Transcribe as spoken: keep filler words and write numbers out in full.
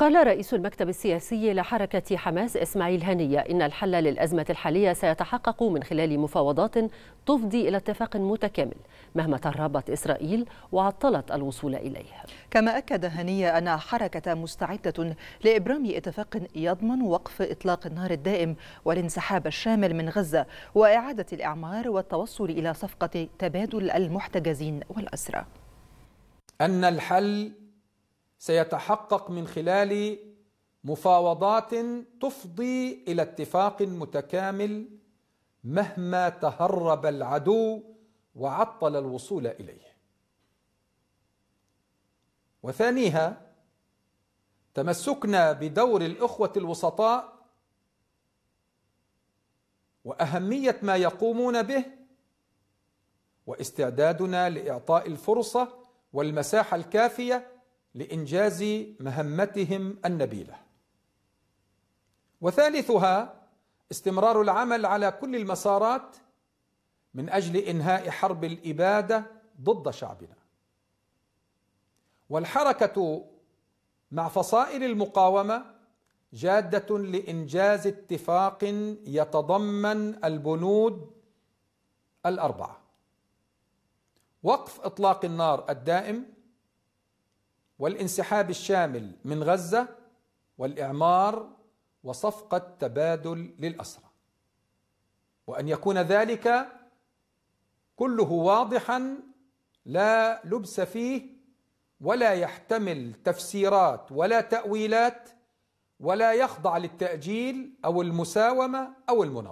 قال رئيس المكتب السياسي لحركة حماس إسماعيل هنية إن الحل للأزمة الحالية سيتحقق من خلال مفاوضات تفضي إلى اتفاق متكامل مهما تربت إسرائيل وعطلت الوصول إليه. كما أكد هنية أن الحركة مستعدة لإبرام اتفاق يضمن وقف إطلاق النار الدائم والانسحاب الشامل من غزة وإعادة الإعمار والتوصل إلى صفقة تبادل المحتجزين والأسرى. أن الحل سيتحقق من خلال مفاوضات تفضي إلى اتفاق متكامل مهما تهرب العدو وعطل الوصول إليه. وثانيها، تمسكنا بدور الإخوة الوسطاء وأهمية ما يقومون به واستعدادنا لإعطاء الفرصة والمساحة الكافية لإنجاز مهمتهم النبيلة. وثالثها، استمرار العمل على كل المسارات من أجل إنهاء حرب الإبادة ضد شعبنا. والحركة مع فصائل المقاومة جادة لإنجاز اتفاق يتضمن البنود الأربعة: وقف إطلاق النار الدائم، والانسحاب الشامل من غزة، والإعمار، وصفقة تبادل للأسرى. وأن يكون ذلك كله واضحا لا لبس فيه، ولا يحتمل تفسيرات ولا تأويلات، ولا يخضع للتأجيل أو المساومة أو المناوشة.